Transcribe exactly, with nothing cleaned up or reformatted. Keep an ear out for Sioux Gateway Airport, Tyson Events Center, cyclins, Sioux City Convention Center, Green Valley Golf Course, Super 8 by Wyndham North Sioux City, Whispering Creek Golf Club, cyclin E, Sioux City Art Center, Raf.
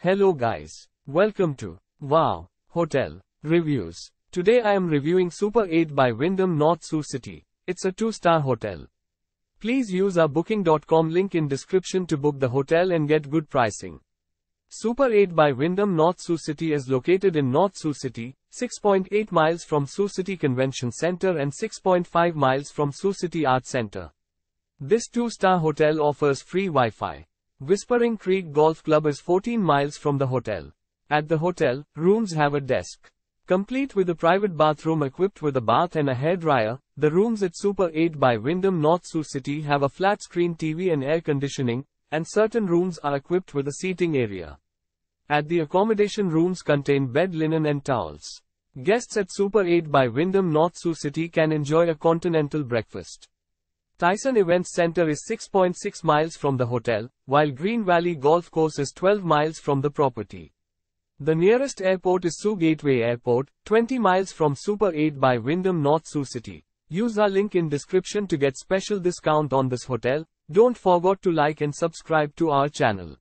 Hello guys, welcome to Wow Hotel Reviews. Today I am reviewing Super eight by Wyndham North Sioux City. It's a two-star hotel. Please use our booking dot com link in description to book the hotel and get good pricing. Super eight by Wyndham North Sioux City is located in North Sioux City, six point eight miles from Sioux City Convention Center and six point five miles from Sioux City Art Center. This two-star hotel offers free Wi-Fi. Whispering Creek Golf Club is fourteen miles from the hotel. At the hotel, rooms have a desk, complete with a private bathroom equipped with a bath and a hairdryer. The rooms at Super eight by Wyndham North Sioux City have a flat-screen T V and air conditioning, and certain rooms are equipped with a seating area. At the accommodation, rooms contain bed linen and towels. Guests at Super eight by Wyndham North Sioux City can enjoy a continental breakfast. Tyson Events Center is six point six miles from the hotel, while Green Valley Golf Course is twelve miles from the property. The nearest airport is Sioux Gateway Airport, twenty miles from Super eight by Wyndham North Sioux City. Use our link in description to get special discount on this hotel. Don't forget to like and subscribe to our channel.